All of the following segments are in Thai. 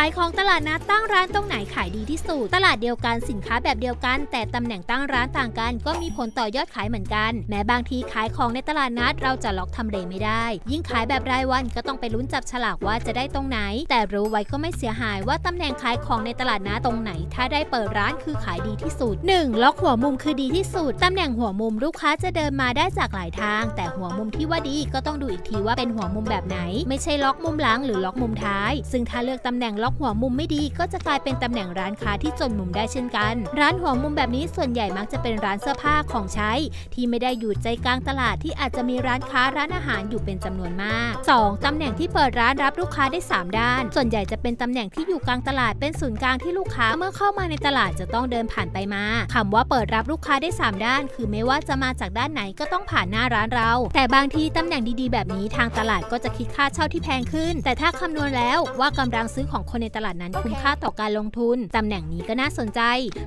ขายของตลาดนัดตั้งร้านตรงไหนขายดีที่สุดตลาดเดียวกันสินค้าแบบเดียวกันแต่ตำแหน่งตั้งร้านต่างกันก็มีผลต่อยอดขายเหมือนกันแม้บางทีขายของในตลาดนัดเราจะล็อกทำเลไม่ได้ยิ่งขายแบบรายวันก็ต้องไปลุ้นจับฉลากว่าจะได้ตรงไหนแต่รู้ไว้ก็ไม่เสียหายว่าตำแหน่งขายของในตลาดนัดตรงไหนถ้าได้เปิดร้านคือขายดีที่สุด 1. ล็อกหัวมุมคือดีที่สุดตำแหน่งหัวมุมลูกค้าจะเดินมาได้จากหลายทางแต่หัวมุมที่ว่าดีก็ต้องดูอีกทีว่าเป็นหัวมุมแบบไหนไม่ใช่ล็อกมุมหลังหรือล็อกมุมท้ายซึ่งถ้าเลือกตำแหน่งล็อกหัวมุมไม่ดีก็จะกลายเป็นตำแหน่งร้านค้าที่จนมุมได้เช่นกันร้านหัวมุมแบบนี้ส่วนใหญ่มักจะเป็นร้านเสื้อผ้าของใช้ที่ไม่ได้อยู่ใจกลางตลาดที่อาจจะมีร้านค้าร้านอาหารอยู่เป็นจำนวนมาก 2. ตำแหน่งที่เปิดร้านรับลูกค้าได้3ด้านส่วนใหญ่จะเป็นตำแหน่งที่อยู่กลางตลาดเป็นศูนย์กลางที่ลูกค้าเมื่อเข้ามาในตลาดจะต้องเดินผ่านไปมาคำว่าเปิดรับลูกค้าได้3ด้านคือไม่ว่าจะมาจากด้านไหนก็ต้องผ่านหน้าร้านเราแต่บางทีตำแหน่งดีๆแบบนี้ทางตลาดก็จะคิดค่าเช่าที่แพงขึ้นแต่ถ้าคำนวณแล้วว่ากำลังซื้อของคนในตลาดนั้นคุ้มค่าต่อการลงทุนตำแหน่งนี้ก็น่าสนใจ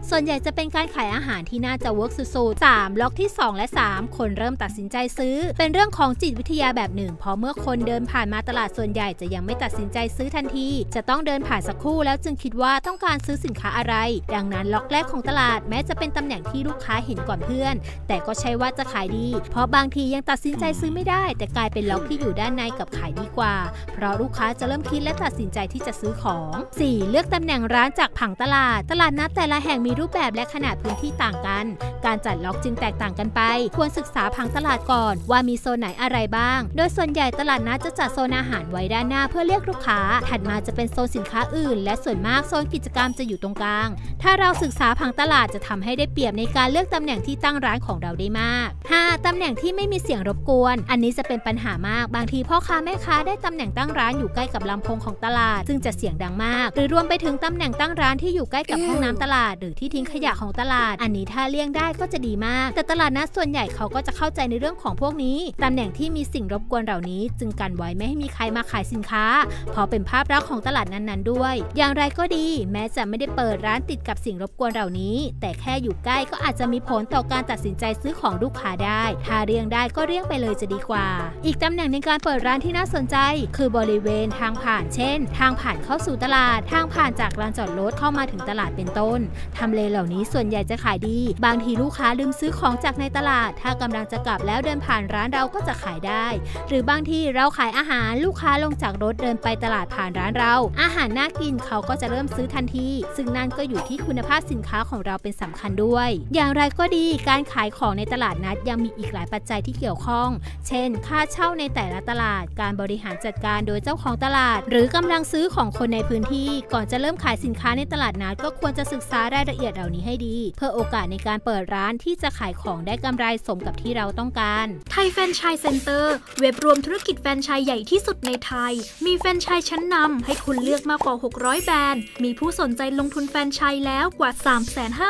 ส่วนใหญ่จะเป็นการขายอาหารที่น่าจะเวิร์กสุดๆ 3. ล็อกที่2และ3คนเริ่มตัดสินใจซื้อเป็นเรื่องของจิตวิทยาแบบหนึ่งเพราะเมื่อคนเดินผ่านมาตลาดส่วนใหญ่จะยังไม่ตัดสินใจซื้อทันทีจะต้องเดินผ่านสักครู่แล้วจึงคิดว่าต้องการซื้อสินค้าอะไรดังนั้นล็อกแรกของตลาดแม้จะเป็นตำแหน่งที่ลูกค้าเห็นก่อนเพื่อนแต่ก็ใช่ว่าจะขายดีเพราะบางทียังตัดสินใจซื้อไม่ได้แต่กลายเป็นล็อกที่อยู่ด้านในกับขายดีกว่าเพราะลูกค้าจะเริ่มคิดและตัดสินใจที่จะซื้อของ 4. เลือกตำแหน่งร้านจากผังตลาดนัดแต่ละแห่งมีรูปแบบและขนาดพื้นที่ต่างกันการจัดล็อกจึงแตกต่างกันไปควรศึกษาผังตลาดก่อนว่ามีโซนไหนอะไรบ้างโดยส่วนใหญ่ตลาดนัดจะจัดโซนอาหารไว้ด้านหน้าเพื่อเรียกลูกค้าถัดมาจะเป็นโซนสินค้าอื่นและส่วนมากโซนกิจกรรมจะอยู่ตรงกลางถ้าเราศึกษาผังตลาดจะทำให้ได้เปรียบในการเลือกตำแหน่งที่ตั้งร้านของเราได้มาก 5. ตำแหน่งที่ไม่มีเสียงรบกวนอันนี้จะเป็นปัญหามากบางทีพ่อค้าแม่ค้าได้ตำแหน่งตั้งร้านอยู่ใกล้กับลำโพงของตลาดซึ่งจะเสียงดังมากหรือรวมไปถึงตำแหน่งตั้งร้านที่อยู่ใกล้กับห้องน้ำตลาดหรือที่ทิ้งขยะของตลาดอันนี้ถ้าเลี่ยงได้ก็จะดีมากแต่ตลาดนัดส่วนใหญ่เขาก็จะเข้าใจในเรื่องของพวกนี้ตำแหน่งที่มีสิ่งรบกวนเหล่านี้จึงกันไว้ไม่ให้มีใครมาขายสินค้าเพราะเป็นภาพลักษณ์ของตลาดนั้นๆด้วยอย่างไรก็ดีแม้จะไม่ได้เปิดร้านติดกับสิ่งรบกวนเหล่านี้แต่แค่อยู่ใกล้ก็อาจจะมีผลต่อการตัดสินใจซื้อของลูกค้าได้ถ้าเลี่ยงได้ก็เลี่ยงไปเลยจะดีกว่าอีกตำแหน่งในการเปิดร้านที่น่าสนใจคือบริเวณทางผ่านเช่นทางผ่านเข้าสู่ตลาดทางผ่านจากลานจอดรถเข้ามาถึงตลาดเป็นต้นทำเลเหล่านี้ส่วนใหญ่จะขายดีบางทีลูกค้าลืมซื้อของจากในตลาดถ้ากำลังจะกลับแล้วเดินผ่านร้านเราก็จะขายได้หรือบางทีเราขายอาหารลูกค้าลงจากรถเดินไปตลาดผ่านร้านเราอาหารน่ากินเขาก็จะเริ่มซื้อทันทีซึ่งนั่นก็อยู่ที่คุณภาพสินค้าของเราเป็นสำคัญด้วยอย่างไรก็ดีการขายของในตลาดนัดยังมีอีกหลายปัจจัยที่เกี่ยวข้องเช่นค่าเช่าในแต่ละตลาดการบริหารจัดการโดยเจ้าของตลาดหรือกำลังซื้อของคนในพื้นที่ก่อนจะเริ่มขายสินค้าในตลาดนัดก็ควรจะศึกษารายละเอียดเหล่านี้ให้ดีเพื่อโอกาสในการเปิดร้านที่จะขายของได้กำไรสมกับที่เราต้องการไทยแฟรนไชส์เซ็นเตอร์เว็บรวมธุรกิจแฟรนไชส์ใหญ่ที่สุดในไทยมีแฟรนไชส์ชั้นนำให้คุณเลือกมากกว่า600แบรนด์มีผู้สนใจลงทุนแฟรนไชส์แล้วกว่า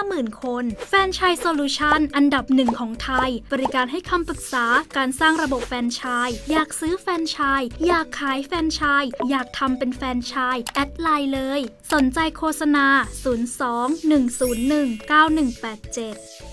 350,000 คนแฟรนไชส์โซลูชันอันดับ1ของไทยบริการให้คำปรึกษาการสร้างระบบแฟรนไชส์อยากซื้อแฟรนไชส์อยากขายแฟรนไชส์อยากทำเป็นแฟรนไชส์แอดไลน์เลยสนใจโฆษณา02-101-9187